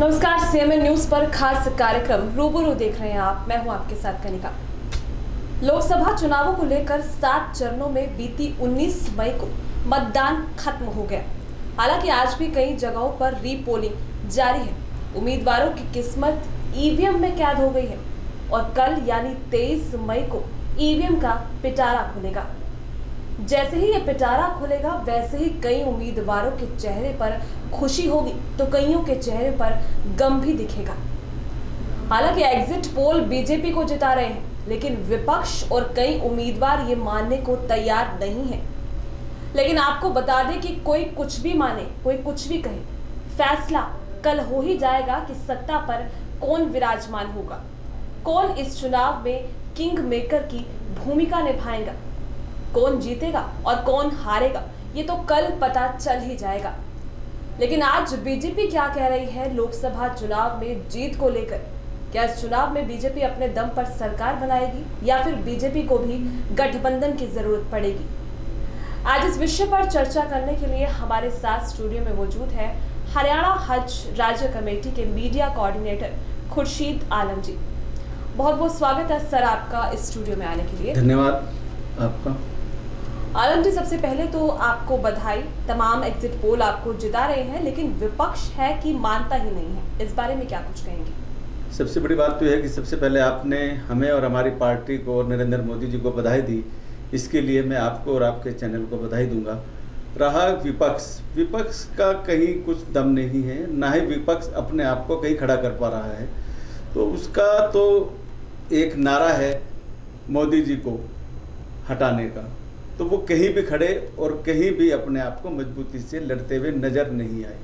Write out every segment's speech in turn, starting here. नमस्कार, CMN news पर खास कार्यक्रम रूबरू देख रहे हैं आप। मैं हूं आपके साथ कनिका। लोकसभा चुनावों को लेकर 7 चरणों में बीती 19 मई को मतदान खत्म हो गया। हालांकि आज भी कई जगहों पर रीपोलिंग जारी है। उम्मीदवारों की किस्मत ईवीएम में कैद हो गई है और कल यानी 23 मई को ईवीएम का पिटारा खुलेगा। जैसे ही ये पिटारा खुलेगा वैसे ही कई उम्मीदवारों के चेहरे पर खुशी होगी तो कईयों के चेहरे पर गम भी दिखेगा। हालांकि एग्जिट पोल बीजेपी को जिता रहे हैं, लेकिन विपक्ष और कई उम्मीदवार ये मानने को तैयार नहीं है। लेकिन आपको बता दें कि कोई कुछ भी माने, कोई कुछ भी कहे, फैसला कल हो ही जाएगा कि सत्ता पर कौन विराजमान होगा, कौन इस चुनाव में किंग मेकर की भूमिका निभाएगा, कौन जीतेगा और कौन हारेगा, ये तो कल पता चल ही जाएगा। लेकिन आज बीजेपी क्या कह रही है लोकसभा चुनाव में जीत को लेकर? क्या इस चुनाव में बीजेपी अपने दम पर सरकार बनाएगी या फिर बीजेपी को भी गठबंधन की जरूरत पड़ेगी? आज इस विषय पर चर्चा करने के लिए हमारे साथ स्टूडियो में मौजूद है हरियाणा हज राज्य कमेटी के मीडिया कोऑर्डिनेटर खुर्शीद आलम जी। बहुत बहुत स्वागत है सर आपका स्टूडियो में आने के लिए। धन्यवाद आपका। आलम जी, सबसे पहले तो आपको बधाई। तमाम एग्जिट पोल आपको जिता रहे हैं, लेकिन विपक्ष है कि मानता ही नहीं है, इस बारे में क्या कुछ कहेंगे? सबसे बड़ी बात तो यह है कि सबसे पहले आपने हमें और हमारी पार्टी को और नरेंद्र मोदी जी को बधाई दी, इसके लिए मैं आपको और आपके चैनल को बधाई दूंगा। रहा विपक्ष का कहीं कुछ दम नहीं है, ना ही विपक्ष अपने आप को कहीं खड़ा कर पा रहा है। तो उसका तो एक नारा है मोदी जी को हटाने का, तो वो कहीं भी खड़े और कहीं भी अपने आप को मजबूती से लड़ते हुए नजर नहीं आए।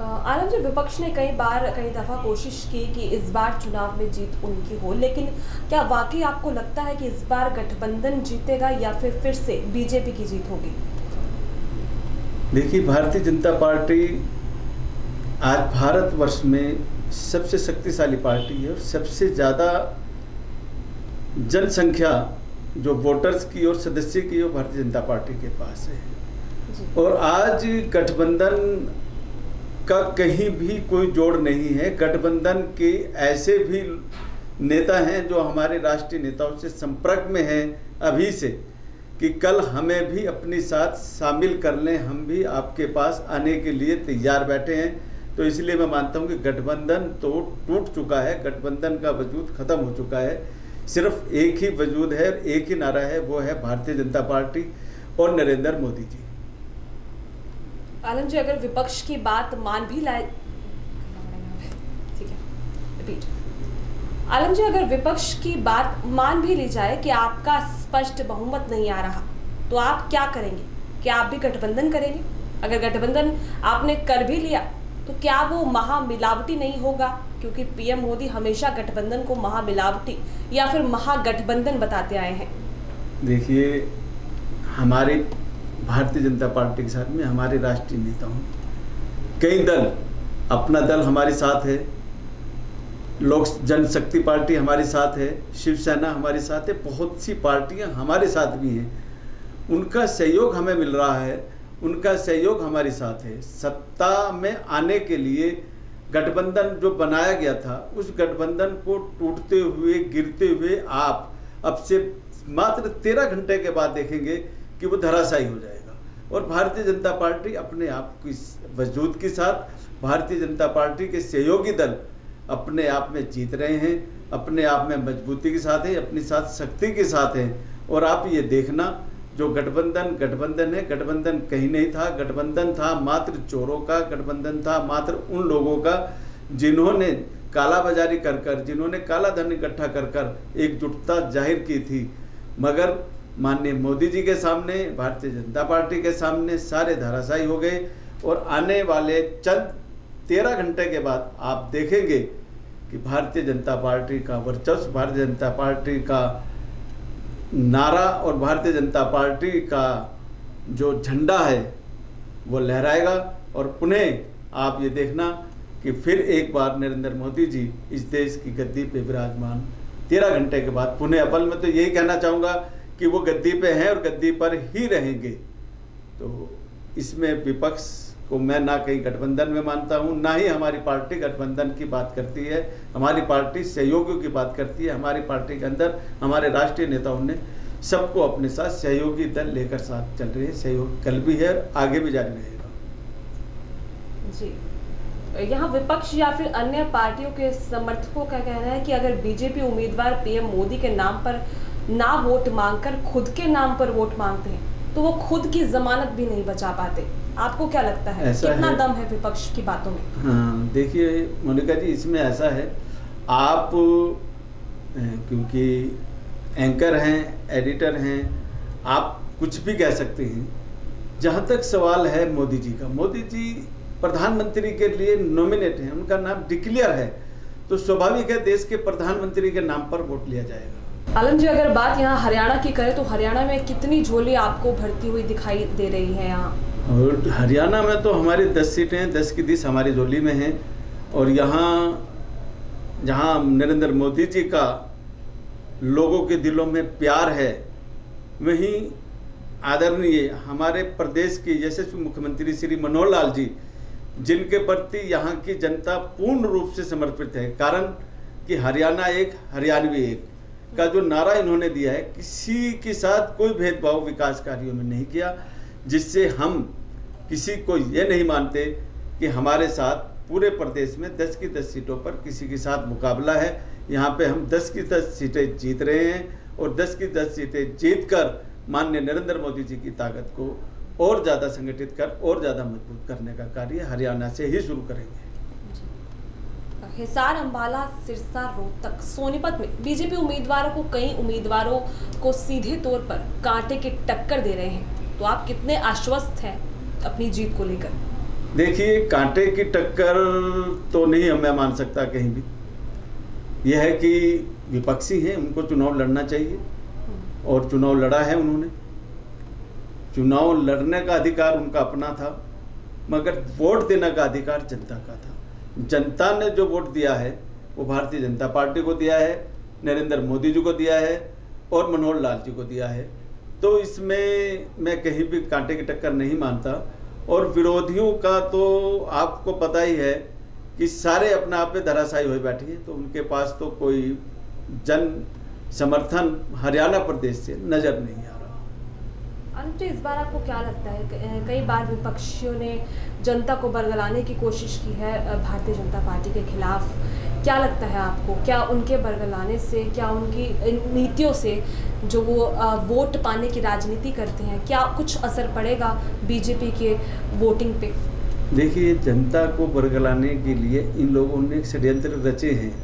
आलम जी, विपक्ष ने कई दफा कोशिश की कि इस बार चुनाव में जीत उनकी हो, लेकिन क्या वाकई आपको लगता है कि इस बार गठबंधन जीतेगा या फिर से बीजेपी की जीत होगी? देखिए, भारतीय जनता पार्टी आज भारतवर्ष में सबसे शक्तिशाली पार्टी है और सबसे ज्यादा जनसंख्या जो वोटर्स की और सदस्य की और भारतीय जनता पार्टी के पास है। और आज गठबंधन का कहीं भी कोई जोड़ नहीं है। गठबंधन के ऐसे भी नेता हैं जो हमारे राष्ट्रीय नेताओं से संपर्क में हैं अभी से, कि कल हमें भी अपने साथ शामिल कर लें, हम भी आपके पास आने के लिए तैयार बैठे हैं। तो इसलिए मैं मानता हूँ कि गठबंधन तो टूट चुका है, गठबंधन का वजूद ख़त्म हो चुका है। सिर्फ एक ही वजूद है, एक ही नारा है, वो है भारतीय जनता पार्टी और नरेंद्र मोदी जी। आलम जी, अगर विपक्ष की बात मान भी लाए, ठीक है रिपीट, आलम जी अगर विपक्ष की बात मान भी ली जाए कि आपका स्पष्ट बहुमत नहीं आ रहा, तो आप क्या करेंगे? क्या आप भी गठबंधन करेंगे? अगर गठबंधन आपने कर भी लिया तो क्या वो महामिलावटी नहीं होगा? क्योंकि पीएम मोदी हमेशा गठबंधन को महामिलावटी या फिर महागठबंधन बताते आए हैं। देखिए, हमारे भारतीय जनता पार्टी के साथ में हमारे राष्ट्रीय नेताओं ने कई दल, अपना दल हमारे साथ है, लोक जनशक्ति पार्टी हमारे साथ है, शिवसेना हमारे साथ है, बहुत सी पार्टियां हमारे साथ भी हैं। उनका सहयोग हमें मिल रहा है, उनका सहयोग हमारे साथ है। सत्ता में आने के लिए गठबंधन जो बनाया गया था, उस गठबंधन को टूटते हुए, गिरते हुए आप अब से मात्र 13 घंटे के बाद देखेंगे कि वो धराशायी हो जाएगा। और भारतीय जनता पार्टी अपने आप की वजूद के साथ, भारतीय जनता पार्टी के सहयोगी दल अपने आप में जीत रहे हैं, अपने आप में मजबूती के साथ है, अपने साथ शक्ति के साथ हैं। और आप ये देखना, जो गठबंधन है, गठबंधन कहीं नहीं था। गठबंधन था मात्र चोरों का, गठबंधन था मात्र उन लोगों का जिन्होंने कालाबाजारी कर कर, जिन्होंने काला धन इकट्ठा कर कर एकजुटता जाहिर की थी। मगर माननीय मोदी जी के सामने, भारतीय जनता पार्टी के सामने सारे धराशायी हो गए। और आने वाले चंद 13 घंटे के बाद आप देखेंगे कि भारतीय जनता पार्टी का वर्चस्व, भारतीय जनता पार्टी का नारा और भारतीय जनता पार्टी का जो झंडा है वो लहराएगा। और पुनः आप ये देखना कि फिर एक बार नरेंद्र मोदी जी इस देश की गद्दी पे विराजमान 13 घंटे के बाद पुनः। अपल में तो यही कहना चाहूँगा कि वो गद्दी पे हैं और गद्दी पर ही रहेंगे। तो इसमें विपक्ष को मैं ना कहीं गठबंधन में मानता हूं, ना ही हमारी पार्टी गठबंधन की बात करती है। हमारी पार्टी सहयोगियों की बात करती है। हमारी पार्टी के अंदर हमारे राष्ट्रीय नेताओं ने सबको अपने साथ सहयोगी दल लेकर साथ चल रही है। सहयोग कल भी है और आगे भी जारी रहेगा। जी, यहाँ विपक्ष या फिर अन्य पार्टियों के समर्थकों का कहना है कि अगर बीजेपी उम्मीदवार पीएम मोदी के नाम पर ना वोट मांगकर खुद के नाम पर वोट मांगते हैं तो वो खुद की जमानत भी नहीं बचा पाते। आपको क्या लगता है, कितना दम है विपक्ष की बातों में? हाँ, देखिए मोनिका जी, इसमें ऐसा है, आप क्योंकि एंकर हैं, एडिटर हैं, आप कुछ भी कह सकते हैं। जहाँ तक सवाल है मोदी जी का, मोदी जी प्रधानमंत्री के लिए नॉमिनेट हैं, उनका नाम डिक्लेयर है, तो स्वाभाविक है देश के प्रधानमंत्री के नाम पर वोट लिया जाएगा। आलम जी, अगर बात यहाँ हरियाणा की करें तो हरियाणा में कितनी झोली आपको भरती हुई दिखाई दे रही है यहाँ? और हरियाणा में तो हमारी 10 सीटें, 10 की 10 हमारी झोली में हैं। और यहाँ जहाँ नरेंद्र मोदी जी का लोगों के दिलों में प्यार है, वहीं आदरणीय हमारे प्रदेश के यशस्वी मुख्यमंत्री श्री मनोहर लाल जी, जिनके प्रति यहाँ की जनता पूर्ण रूप से समर्पित है। कारण कि हरियाणा एक, हरियाणवी एक का जो नारा इन्होंने दिया है, किसी के साथ कोई भेदभाव विकास कार्यों में नहीं किया, जिससे हम किसी को ये नहीं मानते कि हमारे साथ पूरे प्रदेश में 10 की 10 सीटों पर किसी के साथ मुकाबला है। यहाँ पे हम 10 की 10 सीटें जीत रहे हैं और 10 की 10 सीटें जीतकर माननीय नरेंद्र मोदी जी की ताकत को और ज़्यादा संगठित कर और ज़्यादा मजबूत करने का कार्य हरियाणा से ही शुरू करेंगे। हिसार, अंबाला, सिरसा, रोहतक, सोनीपत में बीजेपी उम्मीदवारों को कई उम्मीदवारों को सीधे तौर पर कांटे की टक्कर दे रहे हैं, तो आप कितने आश्वस्त हैं अपनी जीत को लेकर? देखिए, कांटे की टक्कर तो नहीं मैं मान सकता कहीं भी। यह है कि विपक्षी हैं, उनको चुनाव लड़ना चाहिए और चुनाव लड़ा है उन्होंने। चुनाव लड़ने का अधिकार उनका अपना था, मगर वोट देने का अधिकार जनता का था। जनता ने जो वोट दिया है वो भारतीय जनता पार्टी को दिया है, नरेंद्र मोदी जी को दिया है और मनोहर लाल जी को दिया है। तो इसमें मैं कहीं भी कांटे की टक्कर नहीं मानता। और विरोधियों का तो आपको पता ही है कि सारे अपने आप में धराशायी हो बैठे हैं, तो उनके पास तो कोई जन समर्थन हरियाणा प्रदेश से नज़र नहीं आ रहा। तो इस बार आपको क्या लगता है, कई बार विपक्षियों ने जनता को बरगलाने की कोशिश की है भारतीय जनता पार्टी के खिलाफ, क्या लगता है आपको, क्या उनके बरगलाने से, क्या उनकी नीतियों से जो वो वोट पाने की राजनीति करते हैं, क्या कुछ असर पड़ेगा बीजेपी के वोटिंग पे? देखिए, जनता को बरगलाने के लिए इन लोगों ने षड्यंत्र रचे हैं,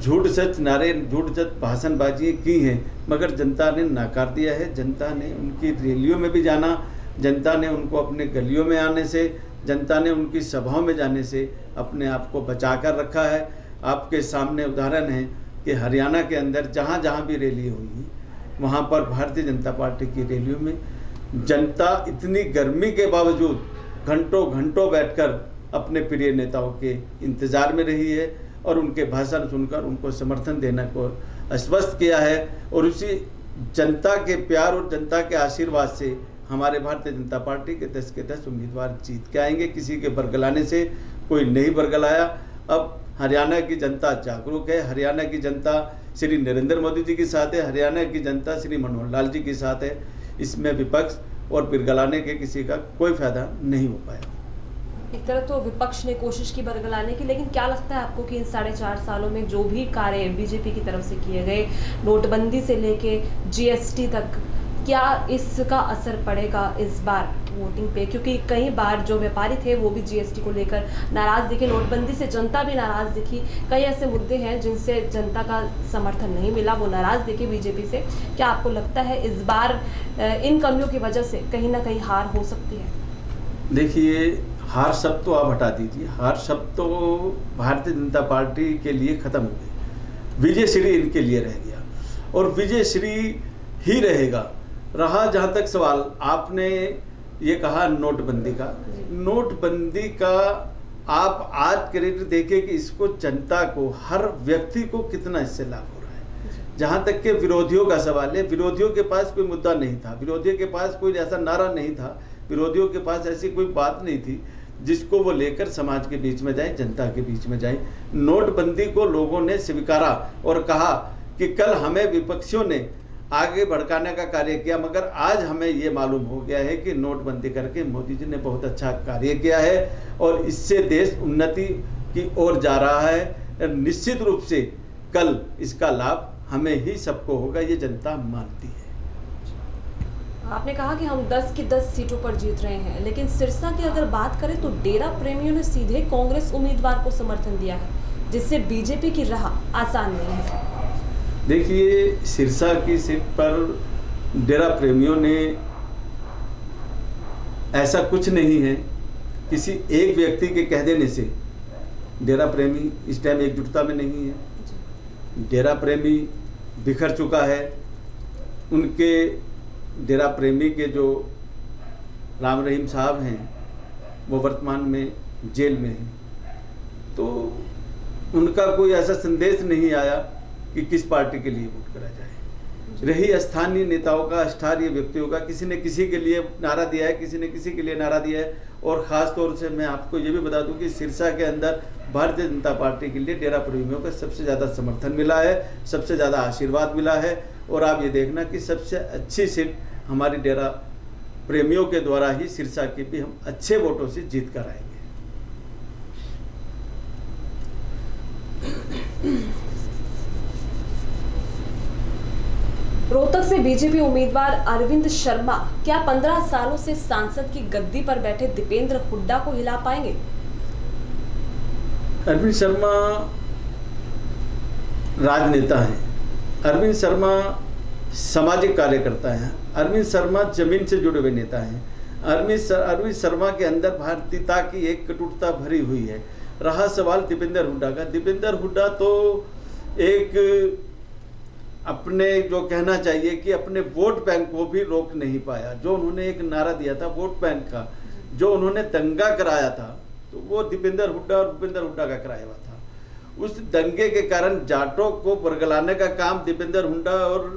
झूठ सच नारे, झूठ सच भाषणबाजी की हैं, मगर जनता ने नाकार दिया है। जनता ने उनकी रैलियों में भी जाना, जनता ने उनको अपने गलियों में आने से, जनता ने उनकी सभाओं में जाने से अपने आप को बचा कर रखा है। आपके सामने उदाहरण है कि हरियाणा के अंदर जहाँ जहाँ भी रैली हुई, वहाँ पर भारतीय जनता पार्टी की रैलियों में जनता इतनी गर्मी के बावजूद घंटों घंटों बैठ कर अपने प्रिय नेताओं के इंतज़ार में रही है और उनके भाषण सुनकर उनको समर्थन देने को आश्वस्त किया है। और उसी जनता के प्यार और जनता के आशीर्वाद से हमारे भारतीय जनता पार्टी के 10 उम्मीदवार जीत के आएंगे। किसी के बरगलाने से कोई नहीं बरगलाया। अब हरियाणा की जनता जागरूक है, हरियाणा की जनता श्री नरेंद्र मोदी जी के साथ है, हरियाणा की जनता श्री मनोहर लाल जी के साथ है। इसमें विपक्ष और बरगलाने के किसी का कोई फायदा नहीं हो पाया। एक तरफ तो विपक्ष ने कोशिश की बरगलाने की, लेकिन क्या लगता है आपको कि इन 4.5 सालों में जो भी कार्य बीजेपी की तरफ से किए गए, नोटबंदी से लेके जीएसटी तक, क्या इसका असर पड़ेगा इस बार वोटिंग पे? क्योंकि कई बार जो व्यापारी थे वो भी जीएसटी को लेकर नाराज़ दिखे, नोटबंदी से जनता भी नाराज़ दिखी, कई ऐसे मुद्दे हैं जिनसे जनता का समर्थन नहीं मिला, वो नाराज़ दिखे बीजेपी से। क्या आपको लगता है इस बार इन कमियों की वजह से कहीं ना कहीं हार हो सकती है? देखिए, हार शब्द तो आप हटा दीजिए, हार शब्द तो भारतीय जनता पार्टी के लिए ख़त्म हो गई। विजय श्री इनके लिए रह गया और विजय श्री ही रहेगा। रहा जहाँ तक सवाल, आपने ये कहा नोटबंदी का, नोटबंदी का आप आज के रेट देखिए कि इसको जनता को, हर व्यक्ति को कितना इससे लाभ हो रहा है। जहाँ तक के विरोधियों का सवाल है, विरोधियों के पास कोई मुद्दा नहीं था, विरोधियों के पास कोई ऐसा नारा नहीं था, विरोधियों के पास ऐसी कोई बात नहीं थी जिसको वो लेकर समाज के बीच में जाए, जनता के बीच में जाए। नोटबंदी को लोगों ने स्वीकारा और कहा कि कल हमें विपक्षियों ने आगे भड़काने का कार्य किया, मगर आज हमें ये मालूम हो गया है कि नोटबंदी करके मोदी जी ने बहुत अच्छा कार्य किया है और इससे देश उन्नति की ओर जा रहा है। निश्चित रूप से कल इसका लाभ हमें ही सबको होगा, ये जनता मानती है। आपने कहा कि हम 10 की 10 सीटों पर जीत रहे हैं, लेकिन सिरसा की अगर बात करें तो डेरा प्रेमियों ने सीधे कांग्रेस उम्मीदवार को समर्थन दिया है, जिससे बीजेपी की राह आसान नहीं है। देखिए, सिरसा की सीट पर डेरा प्रेमियों ने ऐसा कुछ नहीं है, किसी एक व्यक्ति के कह देने से डेरा प्रेमी इस टाइम एकजुटता में नहीं है। डेरा प्रेमी बिखर चुका है। उनके डेरा प्रेमी के जो राम रहीम साहब हैं वो वर्तमान में जेल में हैं, तो उनका कोई ऐसा संदेश नहीं आया कि किस पार्टी के लिए वोट करा जाए। रही स्थानीय नेताओं का, स्थानीय व्यक्तियों का, किसी ने किसी के लिए नारा दिया है, किसी ने किसी के लिए नारा दिया है। और ख़ास तौर से मैं आपको ये भी बता दूं कि सिरसा के अंदर भारतीय जनता पार्टी के लिए डेरा प्रेमियों का सबसे ज़्यादा समर्थन मिला है, सबसे ज़्यादा आशीर्वाद मिला है। और आप ये देखना कि सबसे अच्छी सीट हमारी डेरा प्रेमियों के द्वारा ही सिरसा की भी हम अच्छे वोटों से जीत कर आएंगे। रोहतक से बीजेपी उम्मीदवार अरविंद शर्मा क्या 15 सालों से सांसद की गद्दी पर बैठे दीपेंद्र हुड्डा को हिला पाएंगे? अरविंद शर्मा राजनेता हैं, अरविंद शर्मा सामाजिक कार्यकर्ता हैं, अरविंद शर्मा जमीन से जुड़े हुए नेता हैं। अरविंद शर्मा के अंदर भारतीयता की एक कटुता भरी हुई है। रहा सवाल दीपेंद्र हुड्डा का, दीपेंद्र हुड्डा तो एक अपने जो कहना चाहिए कि अपने वोट बैंक को भी रोक नहीं पाया। जो उन्होंने एक नारा दिया था वोट बैंक का, जो उन्होंने दंगा कराया था, तो वो दीपेंद्र हुड्डा और भूपेंद्र हुड्डा का कराया हुआ था। उस दंगे के कारण जाटों को बरगलाने का काम दीपेंद्र हुड्डा और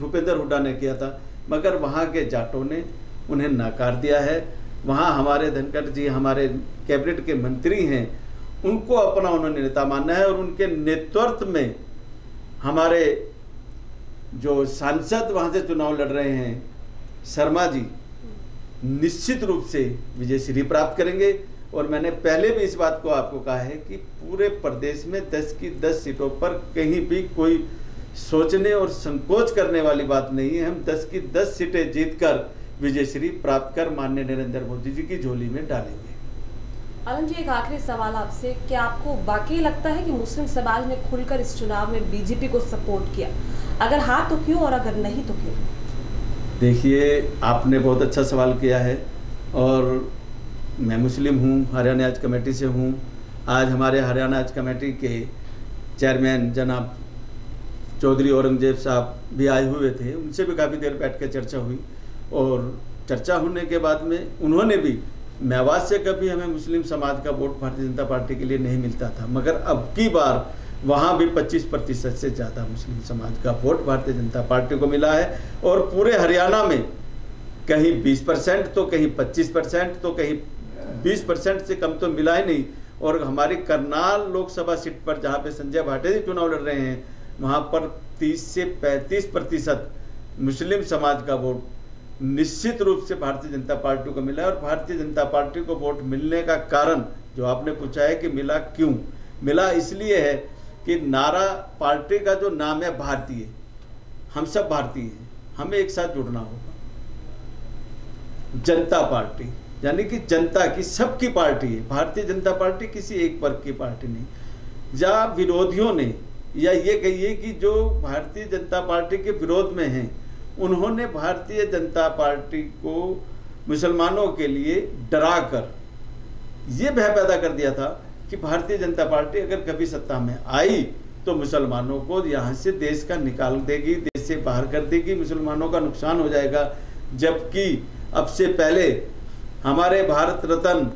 भूपेंद्र हुड्डा ने किया था, मगर वहाँ के जाटों ने उन्हें नकार दिया है। वहाँ हमारे धनखड़ जी हमारे कैबिनेट के मंत्री हैं, उनको अपना उन्होंने नेता माना है और उनके नेतृत्व में हमारे जो सांसद वहाँ से चुनाव लड़ रहे हैं शर्मा जी निश्चित रूप से विजय श्री प्राप्त करेंगे। और मैंने पहले भी इस बात को आपको कहा है कि पूरे प्रदेश में 10 की 10 सीटों पर कहीं भी कोई सोचने और संकोच करने वाली बात नहीं है। हम 10 की 10 सीटें जीतकर विजयश्री प्राप्त कर माननीय नरेंद्र मोदी जी की झोली में डालेंगे। आलम जी, एक आखिरी सवाल आपसे, क्या आपको वाकई लगता है कि मुस्लिम समाज ने खुलकर इस चुनाव में बीजेपी को सपोर्ट किया? अगर हाँ तो क्यों, और अगर नहीं तो क्यों? देखिए, आपने बहुत अच्छा सवाल किया है और मैं मुस्लिम हूँ, हरियाणा आज कमेटी से हूँ। आज हमारे हरियाणा आज कमेटी के चेयरमैन जनाब चौधरी औरंगजेब साहब भी आए हुए थे, उनसे भी काफ़ी देर बैठ कर चर्चा हुई और चर्चा होने के बाद में उन्होंने भी, मैं आवाज़ से कभी हमें मुस्लिम समाज का वोट भारतीय जनता पार्टी के लिए नहीं मिलता था, मगर अब की बार वहाँ भी 25% से ज़्यादा मुस्लिम समाज का वोट भारतीय जनता पार्टी को मिला है। और पूरे हरियाणा में कहीं 20% तो कहीं 25% तो कहीं 20% से कम तो मिला ही नहीं। और हमारी करनाल लोकसभा सीट पर जहाँ पे संजय भाटे जी चुनाव लड़ रहे हैं, वहाँ पर 30 से 35% मुस्लिम समाज का वोट निश्चित रूप से भारतीय जनता पार्टी को मिला है। और भारतीय जनता पार्टी को वोट मिलने का कारण जो आपने पूछा है कि मिला क्यों, मिला इसलिए है कि नारा पार्टी का जो नाम है भारतीय, हम सब भारतीय हैं, हमें एक साथ जुड़ना होगा। जनता पार्टी यानी कि जनता की सबकी पार्टी है, भारतीय जनता पार्टी किसी एक वर्ग की पार्टी नहीं। या विरोधियों ने, या ये कहिए कि जो भारतीय जनता पार्टी के विरोध में हैं, उन्होंने भारतीय जनता पार्टी को मुसलमानों के लिए डरा कर ये भय पैदा कर दिया था कि भारतीय जनता पार्टी अगर कभी सत्ता में आई तो मुसलमानों को यहाँ से देश का निकाल देगी, देश से बाहर कर देगी, मुसलमानों का नुकसान हो जाएगा। जबकि अब से पहले हमारे भारत रत्न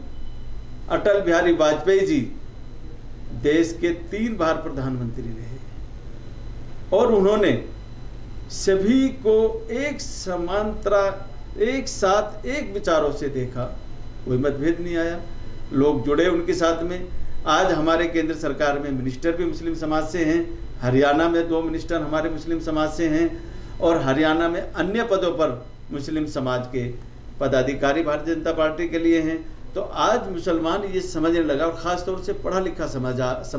अटल बिहारी वाजपेयी जी देश के 3 बार प्रधानमंत्री रहे और उन्होंने सभी को एक समानता, एक साथ, एक विचारों से देखा, कोई मतभेद नहीं आया। लोग जुड़े उनके साथ में। आज हमारे केंद्र सरकार में मिनिस्टर भी मुस्लिम समाज से हैं, हरियाणा में 2 मिनिस्टर हमारे मुस्लिम समाज से हैं और हरियाणा में अन्य पदों पर मुस्लिम समाज के पदाधिकारी भारतीय जनता पार्टी के लिए हैं। तो आज मुसलमान ये समझने लगा और ख़ास तौर से पढ़ा लिखा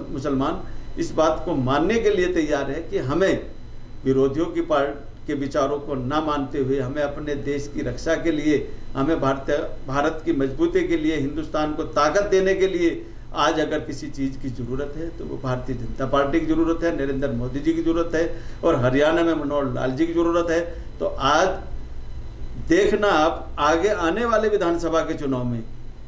मुसलमान इस बात को मानने के लिए तैयार है कि हमें विरोधियों की पार्टी के विचारों को ना मानते हुए हमें अपने देश की रक्षा के लिए, हमें भारत की मजबूती के लिए, हिंदुस्तान को ताकत देने के लिए आज अगर किसी चीज़ की ज़रूरत है तो वो भारतीय जनता पार्टी की ज़रूरत है, नरेंद्र मोदी जी की ज़रूरत है और हरियाणा में मनोहर लाल जी की ज़रूरत है। तो आज देखना आप आगे आने वाले विधानसभा के चुनाव में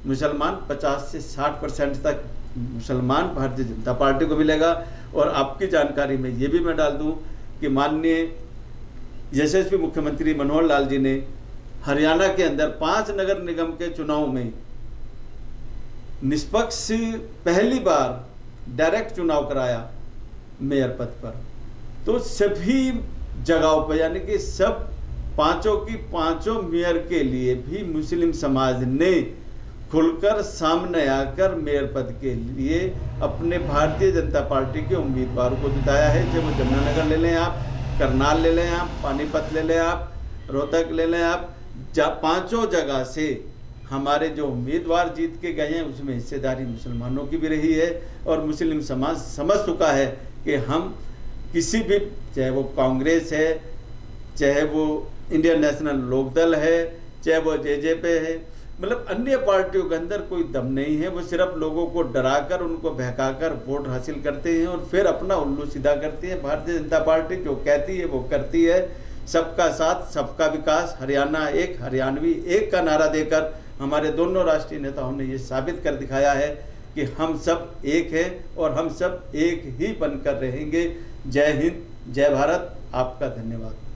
मुसलमान 50 से 60% तक मुसलमान भारतीय जनता पार्टी को मिलेगा। और आपकी जानकारी में ये भी मैं डाल दूं कि माननीय यशस्वी मुख्यमंत्री मनोहर लाल जी ने हरियाणा के अंदर 5 नगर निगम के चुनाव में निष्पक्ष पहली बार डायरेक्ट चुनाव कराया मेयर पद पर। तो सभी जगहों पर यानी कि सब 5 की 5 मेयर के लिए भी मुस्लिम समाज ने खुलकर सामने आकर मेयर पद के लिए अपने भारतीय जनता पार्टी के उम्मीदवारों को जिताया है। चाहे वो जमुनानगर ले लें आप, करनाल ले लें आप, पानीपत ले लें आप, रोहतक ले लें आप, 5 जगह से हमारे जो उम्मीदवार जीत के गए हैं उसमें हिस्सेदारी मुसलमानों की भी रही है। और मुस्लिम समाज समझ चुका है कि हम किसी भी, चाहे वो कांग्रेस है, चाहे वो इंडियन नेशनल लोकदल है, चाहे वो जेजेपी है, मतलब अन्य पार्टियों के अंदर कोई दम नहीं है। वो सिर्फ लोगों को डराकर, उनको बहकाकर वोट हासिल करते हैं और फिर अपना उल्लू सीधा करते हैं। भारतीय जनता पार्टी जो कहती है वो करती है। सबका साथ सबका विकास, हरियाणा एक, हरियाणवी एक का नारा देकर हमारे दोनों राष्ट्रीय नेताओं ने ये साबित कर दिखाया है कि हम सब एक हैं और हम सब एक ही बनकर रहेंगे। जय हिंद, जय भारत। आपका धन्यवाद।